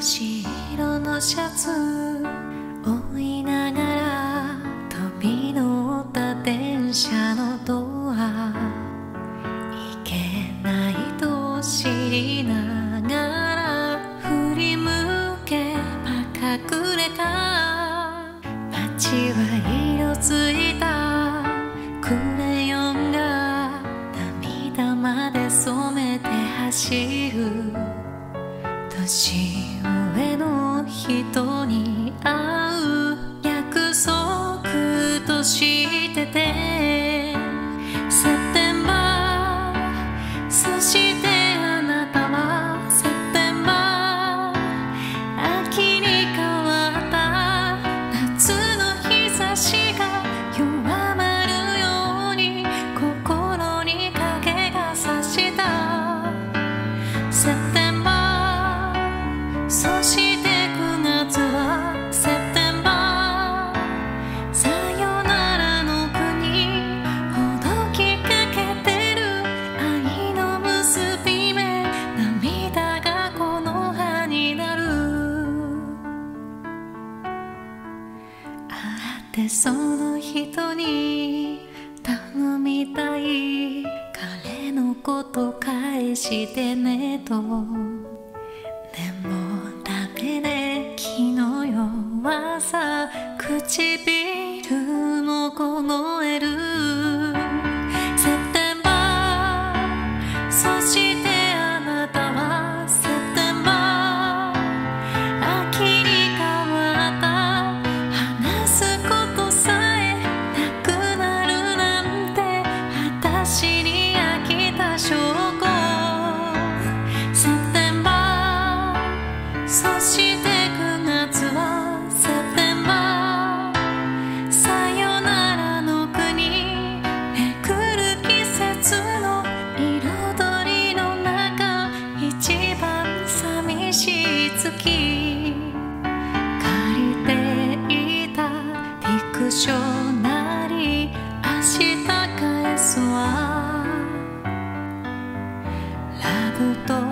同じ色のシャツ追いながら飛び乗った電車のドア、いけないと知りながら振り向けば隠れた街は色づいたクレヨンが涙まで染めて走る。年上の人に会う約束としてて、セプテンバー、そしてあなたはセプテンバー、秋に変わった夏の日差しが弱まるように心に影が差した。セプテンバー、そして9月はセプテンバー、さよならの国ほどきかけてる愛の結び目、涙がこの葉になる。あってその人に頼みたい、彼のこと返してねと。でも昨日弱さ、唇も凍える。セプテンバー、そしてあなたはセプテンバー、秋に変わった話すことさえなくなるなんて私に飽きた証拠。セプテンバー、そしてDictionary、明日返すわ。ラブと